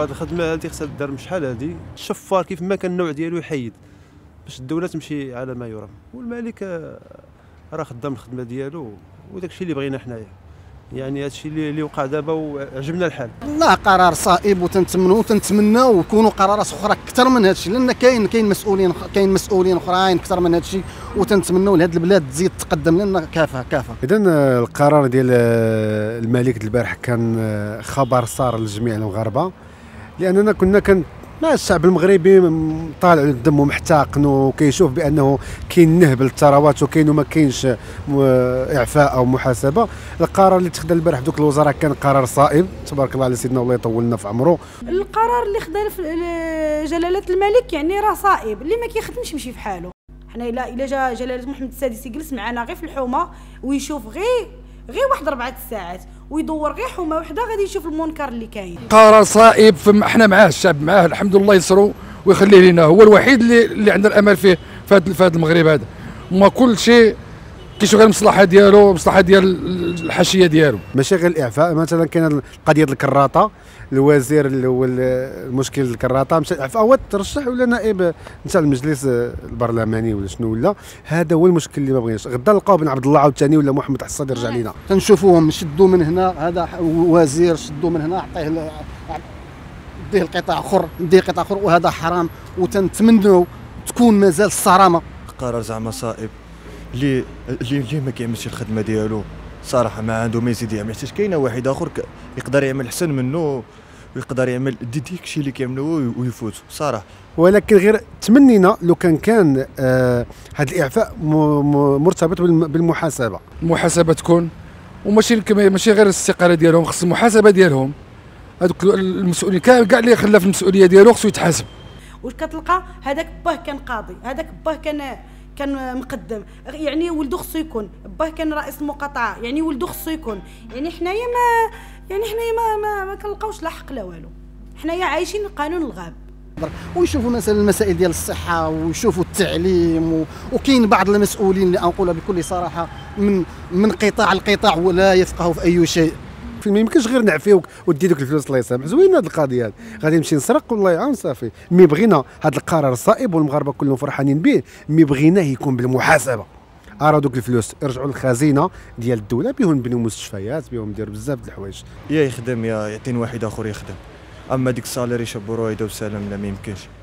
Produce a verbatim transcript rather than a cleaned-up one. وهاد الخدمه هادي خصها دار شحال هادي. الشفار كيف ما كان النوع ديالو يحيد باش الدوله تمشي على ما يرام، والملك راه خدام الخدمه ديالو وداك الشيء اللي بغينا حنايا. يعني هادشي اللي اللي وقع دابا وعجبنا الحال. والله قرار صائب وتنتمنوا وتنتمناو يكونوا قرارات اخرى اكثر من هادشي، لان كاين كاين مسؤولين كاين مسؤولين اخرين اكثر من هادشي، وتنتمنوا لهاد البلاد تزيد تقدم لنا كافه كافه. اذا القرار ديال الملك البارح كان خبر صار لجميع المغاربه، لاننا كنا كان مع الشعب المغربي طالع الدم ومحتاقن وكيشوف بانه كاين نهب للثروات وكاين وما كاينش اعفاء او محاسبه. القرار اللي تخدا البارح دوك الوزراء كان قرار صائب، تبارك الله على سيدنا والله يطول لنا في عمره. القرار اللي خدا جلاله الملك يعني راه صائب، اللي ما كيخدمش يمشي في حاله. حنا الا الا جا جلاله محمد السادس يجلس معنا غير في الحومه ويشوف غير غير واحد ربعة الساعات ويدور غير حومه وحده غادي يشوف المنكر اللي كاين. قرار صائب، فاحنا معاه الشعب معاه، الحمد لله يسرو ويخليه لينا، هو الوحيد اللي, اللي عندنا الامل فيه في هذا المغرب هذا. ما كل شيء كيشوف غير المصلحه ديالو والمصلحه ديال الحاشيه ديالو، ماشي غير الاعفاء. مثلا كاين قضيه الكراطه، الوزير اللي هو المشكل الكراطه مشى الاعفاء، هو ترشح ولا نائب نتاع المجلس البرلماني ولا شنو، ولا هذا هو المشكل اللي ما بغيناش. غدا نلقاو بن عبد الله عاوتاني ولا محمد حصاد يرجع لينا. تنشوفوهم شدوا من هنا، هذا وزير شدوا من هنا عطيه ديه القطاع اخر ديه قطاع اخر، وهذا حرام. وتنتمنوا تكون مازال الصرامه. قرار زعما صائب، ليه ليه ما كيعملش الخدمه ديالو صراحه، ما عنده ما يزيد يعمل، حتى كاينه واحد اخر يقدر يعمل احسن منه ويقدر يعمل ديك الشيء اللي كيعملوه ويفوت صراحه. ولكن غير تمنينا لو كان كان هذا آه الاعفاء مرتبط بالمحاسبه، المحاسبه تكون، وماشي ماشي غير الاستقاله ديالهم، خص المحاسبه ديالهم. هذوك المسؤولين كاع اللي خلى في المسؤوليه ديالو خصو يتحاسب. وكتلقى هذاك باه كان قاضي، هذاك باه كان كان مقدم، يعني ولدو خصو يكون، باه كان رئيس مقاطعه، يعني ولدو خصو يكون، يعني حنايا ما يعني حنايا ما ما, ما كنلقاوش لا حق لا والو، حنايا عايشين قانون الغاب. ويشوفوا مثلا المسائل ديال الصحه ويشوفوا التعليم و... وكاين بعض المسؤولين اللي أقول بكل صراحه من من قطاع لقطاع ولا يفقهوا في اي شيء. ما يمكنش غير نعفيوك ودي دوك الفلوس الله يسامح. زوينه هذه القضيه هذه، غادي نمشي نسرق والله يعاون صافي. مي بغينا هذا القرار صائب والمغاربه كلهم فرحانين به، مي بغيناه يكون بالمحاسبه. ارا دوك الفلوس يرجعوا للخزينه ديال الدوله، بهم نبنيو مستشفيات، بهم ندير بزاف د الحوايج. يا يخدم يا يعطينا واحد اخر يخدم، اما ديك الصالير يشبروه يداو سلام لا ما يمكنش.